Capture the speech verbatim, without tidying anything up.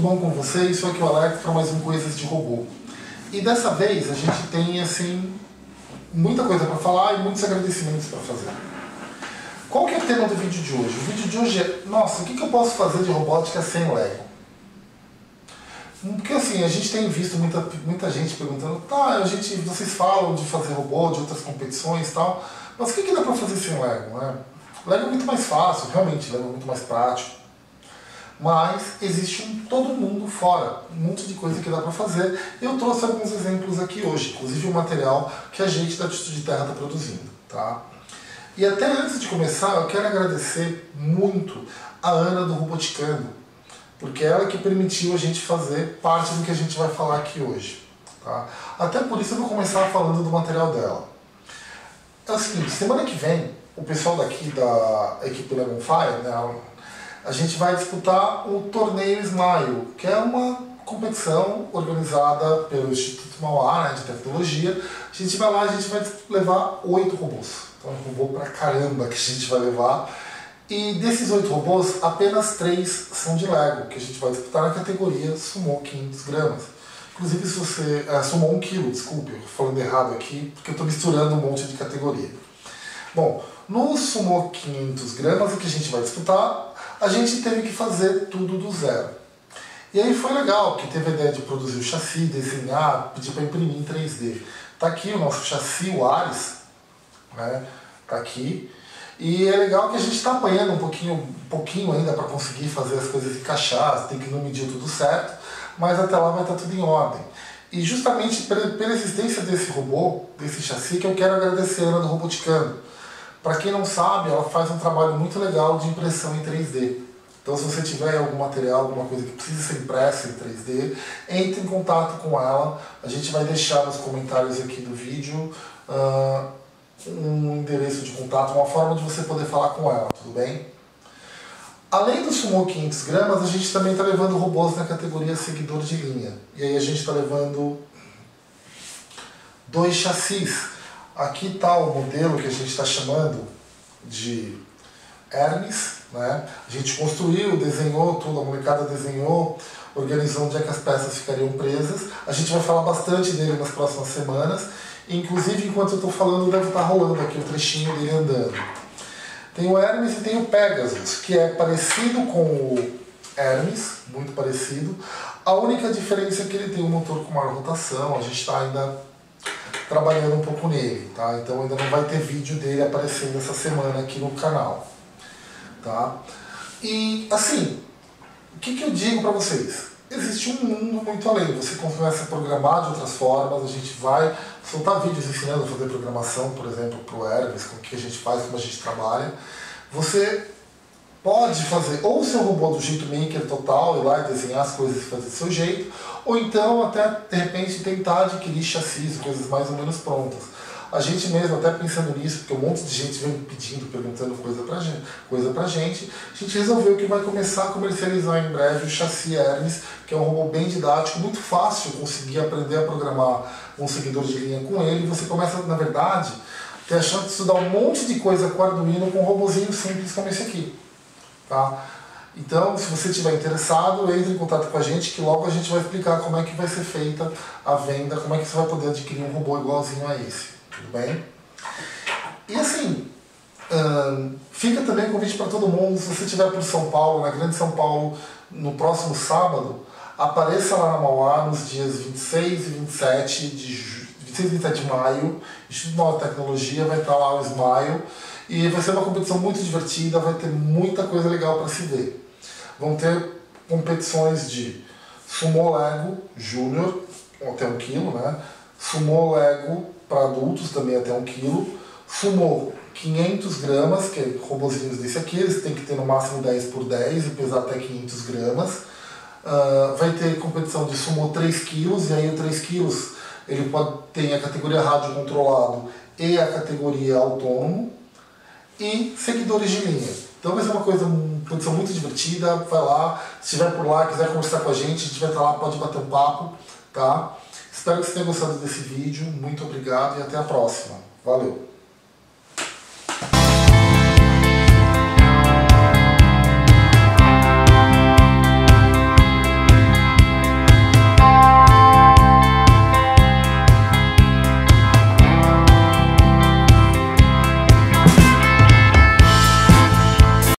tudo bom com vocês? Sou aqui o Alerta para mais um Coisas de Robô. E dessa vez a gente tem, assim, muita coisa para falar e muitos agradecimentos para fazer. Qual que é o tema do vídeo de hoje? O vídeo de hoje é, nossa, o que, que eu posso fazer de robótica sem Lego? Porque assim, a gente tem visto muita, muita gente perguntando, tá, a gente, vocês falam de fazer robô, de outras competições e tal, mas o que, que dá para fazer sem Lego, né? Lego é muito mais fácil, realmente, Lego é muito mais prático. Mas existe um todo mundo fora, um monte de coisa que dá para fazer. Eu trouxe alguns exemplos aqui hoje, inclusive o material que a gente da Atitude de Terra está produzindo, tá? E até antes de começar, eu quero agradecer muito a Ana do Roboticando, porque ela que permitiu a gente fazer parte do que a gente vai falar aqui hoje, tá? Até por isso eu vou começar falando do material dela. É o seguinte, semana que vem, o pessoal daqui da equipe Legon Fire, né, a gente vai disputar o Torneio Smile, que é uma competição organizada pelo Instituto Mauá, né, de Tecnologia. A gente vai lá, a gente vai levar oito robôs. Então é um robô pra caramba que a gente vai levar. E desses oito robôs, apenas três são de Lego, que a gente vai disputar na categoria Sumô quinhentos gramas. Inclusive, se você... É, Sumô um quilo, desculpe, falando errado aqui, porque eu tô misturando um monte de categoria. Bom, no Sumô quinhentos gramas, que a gente vai disputar, a gente teve que fazer tudo do zero. E aí foi legal, que teve a ideia de produzir o chassi, desenhar, pedir para imprimir em três D. Tá aqui o nosso chassi, o Ares, né? Tá aqui. E é legal que a gente está apanhando um pouquinho, um pouquinho ainda para conseguir fazer as coisas encaixar, tem que não medir tudo certo, mas até lá vai estar tudo em ordem. E justamente pela existência desse robô, desse chassi, que eu quero agradecer a Ana do Roboticando. Para quem não sabe, ela faz um trabalho muito legal de impressão em três D. Então se você tiver algum material, alguma coisa que precisa ser impressa em três D, entre em contato com ela. A gente vai deixar nos comentários aqui do vídeo uh, um endereço de contato, uma forma de você poder falar com ela, tudo bem? Além do Sumô quinhentos gramas, a gente também está levando robôs na categoria Seguidor de Linha. E aí a gente está levando dois chassis. Aqui está o modelo que a gente está chamando de Hermes, né? A gente construiu, desenhou tudo, a molecada desenhou, organizou onde é que as peças ficariam presas. A gente vai falar bastante dele nas próximas semanas. Inclusive, enquanto eu estou falando, deve estar rolando aqui o trechinho dele andando. Tem o Hermes e tem o Pegasus, que é parecido com o Hermes, muito parecido. A única diferença é que ele tem um motor com maior rotação, a gente está ainda trabalhando um pouco nele, tá? Então ainda não vai ter vídeo dele aparecendo essa semana aqui no canal, tá? E assim, o que, que eu digo para vocês? Existe um mundo muito além, você começa a programar de outras formas, a gente vai soltar vídeos ensinando a fazer programação, por exemplo, para o Hermes, com o que a gente faz, como a gente trabalha. Você pode fazer ou o seu robô do jeito maker total, ir lá e desenhar as coisas e fazer do seu jeito, ou então até, de repente, tentar adquirir chassis, coisas mais ou menos prontas. A gente mesmo, até pensando nisso, porque um monte de gente vem pedindo, perguntando coisa pra gente, coisa pra gente, a gente resolveu que vai começar a comercializar em breve o chassi Hermes, que é um robô bem didático, muito fácil conseguir aprender a programar um seguidor de linha com ele. Você começa, na verdade, a ter a chance de estudar um monte de coisa com Arduino, com um robôzinho simples como esse aqui. Tá? Então, se você estiver interessado, entre em contato com a gente, que logo a gente vai explicar como é que vai ser feita a venda, como é que você vai poder adquirir um robô igualzinho a esse, tudo bem? E assim, hum, fica também o convite para todo mundo, se você estiver por São Paulo, na Grande São Paulo, no próximo sábado, apareça lá na Mauá nos dias vinte e seis e vinte e sete de, ju... vinte e seis e vinte e sete de maio, Instituto Mauá de Tecnologia, vai estar lá o Smile. E vai ser uma competição muito divertida, vai ter muita coisa legal para se ver. Vão ter competições de Sumô Lego Júnior, até um quilo, né? Sumô Lego para adultos, também até um quilo. Sumô quinhentos gramas, que é robozinhos desse aqui, eles têm que ter no máximo dez por dez e pesar até quinhentas gramas. Uh, vai ter competição de Sumô três quilos, e aí o três quilos ele pode ter a categoria rádio controlado e a categoria autônomo. E seguidores de linha. Então vai ser uma coisa, uma produção muito divertida, vai lá, se estiver por lá, quiser conversar com a gente, a gente vai estar lá, pode bater um papo, tá? Espero que vocês tenham gostado desse vídeo, muito obrigado e até a próxima. Valeu!